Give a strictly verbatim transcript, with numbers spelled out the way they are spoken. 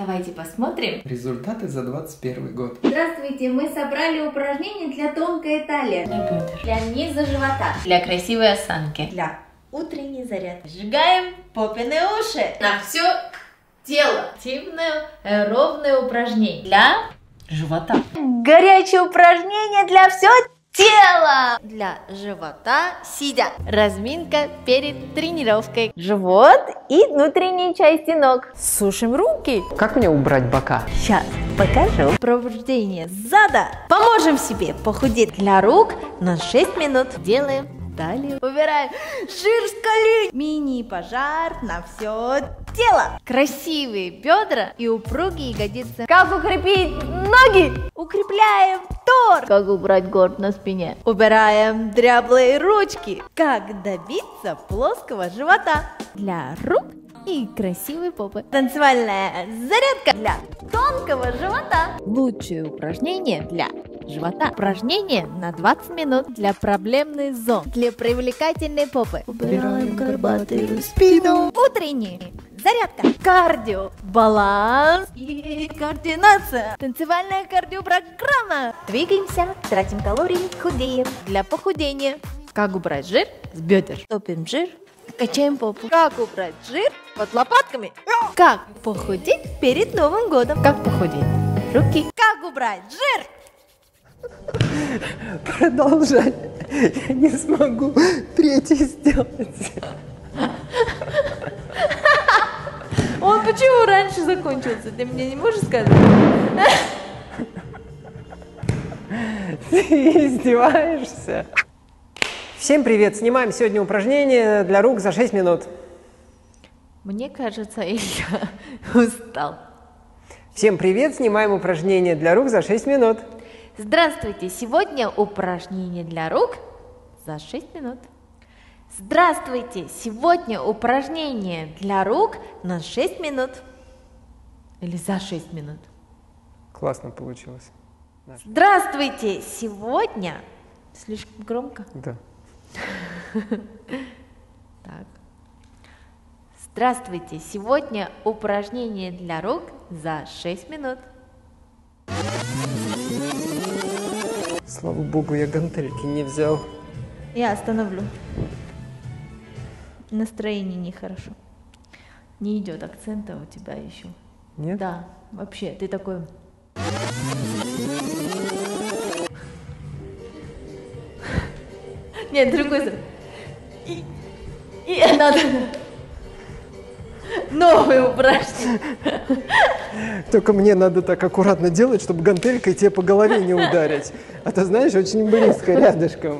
Давайте посмотрим результаты за двадцать первый год. Здравствуйте, мы собрали упражнения для тонкой талии, для низа живота, для красивой осанки, для утренней зарядки. Сжигаем попины уши. На все тело. Активное, ровное упражнение для живота. Горячее упражнение для всего тела. Для живота сидя. Разминка перед тренировкой. Живот и внутренние части ног. Сушим руки. Как мне убрать бока? Сейчас покажу. Пробуждение зада. Поможем себе похудеть. Для рук на шесть минут. Делаем. Далее. Убираем жир с колен. Мини-пожар на все тело. Красивые бедра и упругие ягодицы. Как укрепить ноги? Укрепляем торс. Как убрать горб на спине? Убираем дряблые ручки. Как добиться плоского живота? Для рук и красивой попы. Танцевальная зарядка для тонкого живота. Лучшее упражнение для живота. Упражнение на двадцать минут для проблемной зон. Для привлекательной попы. Убираем горбатую спину. Утренняя зарядка. Кардио. Баланс и координация. Танцевальная кардиопрограмма. Двигаемся, тратим калории, худеем. Для похудения. Как убрать жир с бедер. Топим жир. Качаем попу. Как убрать жир под лопатками. Как похудеть перед Новым годом. Как похудеть. Руки. Как убрать жир. Продолжать я не смогу, третий сделать. Он почему раньше закончился? Ты мне не можешь сказать? Ты издеваешься? Всем привет! Снимаем сегодня упражнение для рук за шесть минут. Мне кажется, я устал. Всем привет! Снимаем упражнение для рук за шесть минут. Здравствуйте! Сегодня упражнение для рук за шесть минут. Здравствуйте! Сегодня упражнение для рук на шесть минут. Или за шесть минут. Классно получилось. Да. Здравствуйте! Сегодня... Слишком громко? Да. Так. Здравствуйте! Сегодня упражнение для рук за шесть минут. Слава богу, я гантельки не взял. Я остановлю. Настроение нехорошо. Не идет акцента у тебя еще. Нет? Да, вообще, ты такой... Нет, другой... Надо... Новые упражнения. Только мне надо так аккуратно делать, чтобы гантелькой тебе по голове не ударить. А то, знаешь, очень близко, рядышком.